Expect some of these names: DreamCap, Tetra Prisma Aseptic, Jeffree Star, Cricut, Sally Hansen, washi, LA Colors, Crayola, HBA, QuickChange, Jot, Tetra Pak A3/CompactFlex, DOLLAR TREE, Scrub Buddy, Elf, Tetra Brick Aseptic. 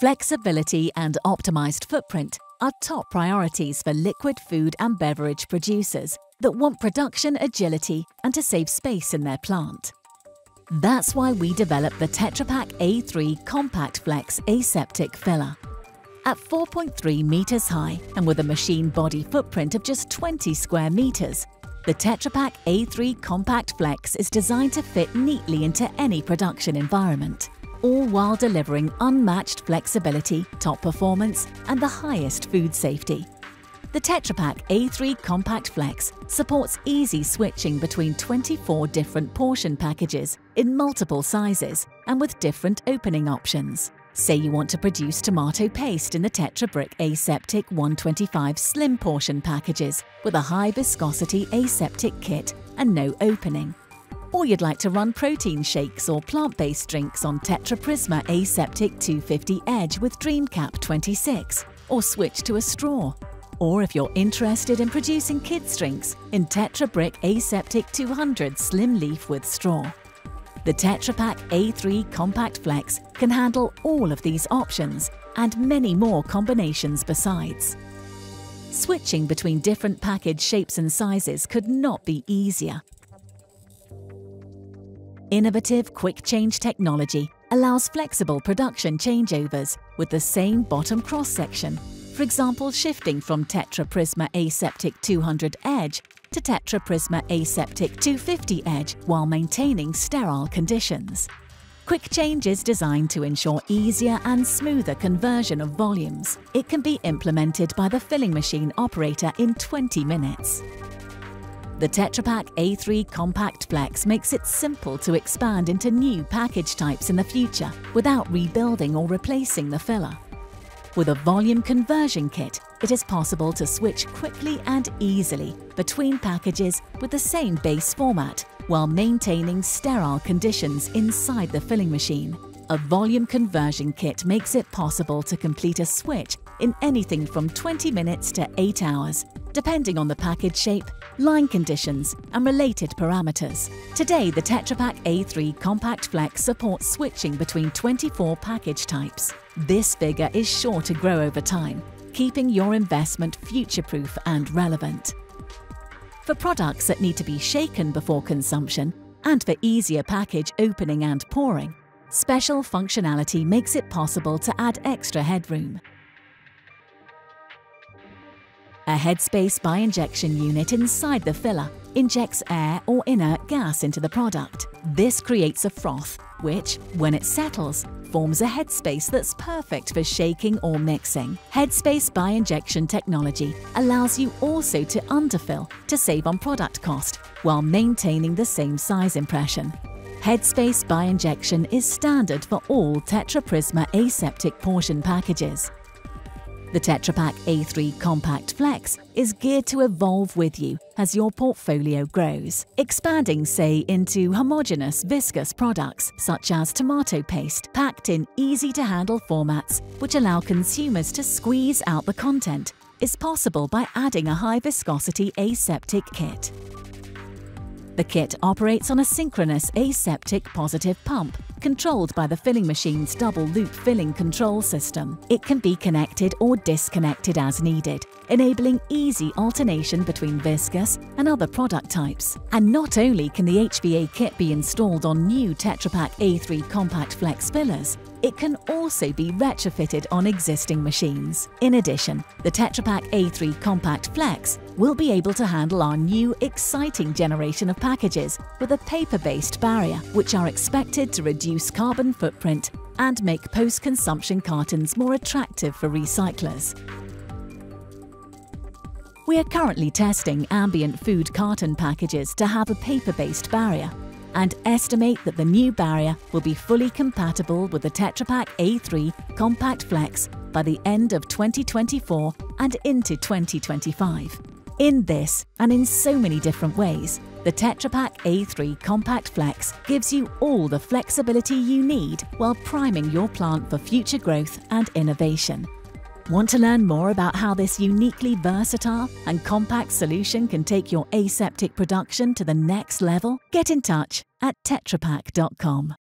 Flexibility and optimized footprint are top priorities for liquid food and beverage producers that want production agility and to save space in their plant. That's why we developed the Tetra Pak A3/CompactFlex Aseptic Filler. At 4.3 meters high and with a machine body footprint of just 20 square meters, the Tetra Pak A3/CompactFlex is designed to fit neatly into any production environment, all while delivering unmatched flexibility, top performance, and the highest food safety. The Tetra Pak A3/CompactFlex supports easy switching between 24 different portion packages in multiple sizes and with different opening options. Say you want to produce tomato paste in the Tetra Brick Aseptic 125 slim portion packages with a high viscosity aseptic kit and no opening. Or you'd like to run protein shakes or plant-based drinks on Tetra Prisma Aseptic 250 Edge with DreamCap 26, or switch to a straw. Or if you're interested in producing kids' drinks in Tetra Brick Aseptic 200 Slim Leaf with straw. The Tetra Pak A3/CompactFlex can handle all of these options and many more combinations besides. Switching between different package shapes and sizes could not be easier. Innovative QuickChange technology allows flexible production changeovers with the same bottom cross-section, for example shifting from Tetra Prisma Aseptic 200 Edge to Tetra Prisma Aseptic 250 Edge while maintaining sterile conditions. QuickChange is designed to ensure easier and smoother conversion of volumes. It can be implemented by the filling machine operator in 20 minutes. The Tetra Pak A3/CompactFlex makes it simple to expand into new package types in the future without rebuilding or replacing the filler. With a volume conversion kit, it is possible to switch quickly and easily between packages with the same base format while maintaining sterile conditions inside the filling machine. A volume conversion kit makes it possible to complete a switch in anything from 20 minutes to 8 hours, depending on the package shape, line conditions and related parameters. Today, the Tetra Pak A3/CompactFlex supports switching between 24 package types. This figure is sure to grow over time, keeping your investment future-proof and relevant. For products that need to be shaken before consumption and for easier package opening and pouring, special functionality makes it possible to add extra headroom. A headspace by injection unit inside the filler injects air or inert gas into the product. This creates a froth, which, when it settles, forms a headspace that's perfect for shaking or mixing. Headspace by injection technology allows you also to underfill to save on product cost while maintaining the same size impression. Headspace by injection is standard for all Tetra Prisma aseptic portion packages. The Tetra Pak A3/CompactFlex is geared to evolve with you as your portfolio grows, expanding, say, into homogeneous viscous products such as tomato paste, packed in easy-to-handle formats which allow consumers to squeeze out the content, is possible by adding a high-viscosity aseptic kit. The kit operates on a synchronous aseptic positive pump controlled by the filling machine's double-loop filling control system. It can be connected or disconnected as needed, enabling easy alternation between viscous and other product types. And not only can the HBA kit be installed on new Tetra Pak A3/CompactFlex fillers, it can also be retrofitted on existing machines. In addition, the Tetra Pak A3/CompactFlex will be able to handle our new, exciting generation of packages with a paper-based barrier, which are expected to reduce carbon footprint and make post-consumption cartons more attractive for recyclers. We are currently testing ambient food carton packages to have a paper-based barrier, and estimate that the new barrier will be fully compatible with the Tetra Pak A3/CompactFlex by the end of 2024 and into 2025. In this, and in so many different ways, the Tetra Pak A3/CompactFlex gives you all the flexibility you need while priming your plant for future growth and innovation. Want to learn more about how this uniquely versatile and compact solution can take your aseptic production to the next level? Get in touch at tetrapak.com.